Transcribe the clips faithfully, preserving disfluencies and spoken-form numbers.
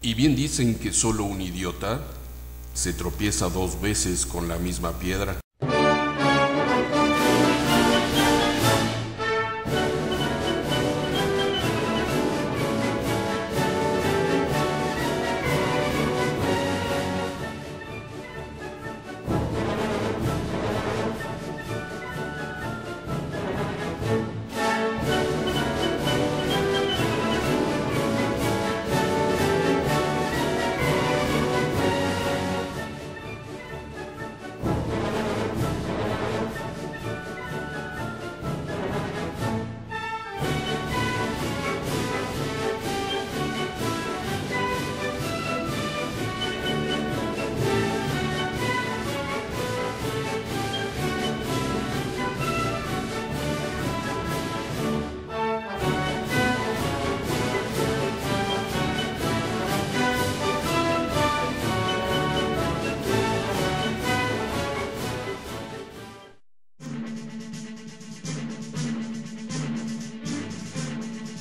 Y bien dicen que solo un idiota se tropieza dos veces con la misma piedra.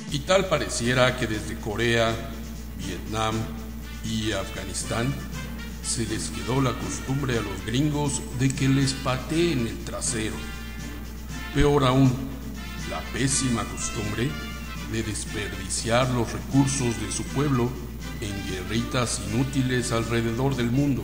Y tal pareciera que desde Corea, Vietnam y Afganistán se les quedó la costumbre a los gringos de que les pateen el trasero. Peor aún, la pésima costumbre de desperdiciar los recursos de su pueblo en guerritas inútiles alrededor del mundo.